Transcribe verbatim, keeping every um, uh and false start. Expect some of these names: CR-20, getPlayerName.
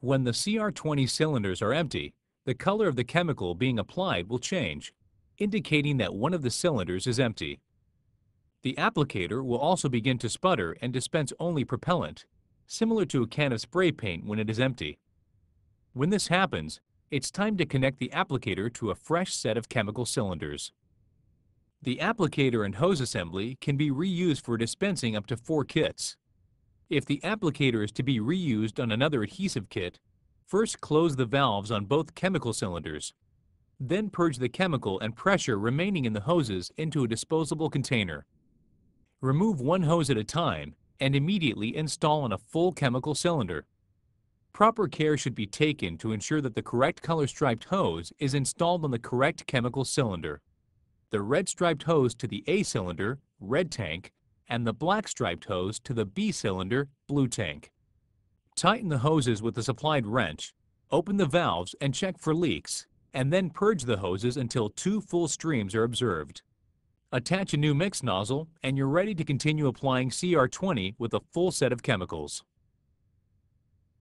When the C R twenty cylinders are empty, the color of the chemical being applied will change, indicating that one of the cylinders is empty. The applicator will also begin to sputter and dispense only propellant, similar to a can of spray paint when it is empty. When this happens, it's time to connect the applicator to a fresh set of chemical cylinders. The applicator and hose assembly can be reused for dispensing up to four kits. If the applicator is to be reused on another adhesive kit, first close the valves on both chemical cylinders. Then purge the chemical and pressure remaining in the hoses into a disposable container. Remove one hose at a time and immediately install on a full chemical cylinder. Proper care should be taken to ensure that the correct color-striped hose is installed on the correct chemical cylinder. The red-striped hose to the A cylinder, red tank, and the black-striped hose to the B cylinder, blue tank. Tighten the hoses with a supplied wrench, open the valves and check for leaks, and then purge the hoses until two full streams are observed. Attach a new mix nozzle and you're ready to continue applying C R twenty with a full set of chemicals.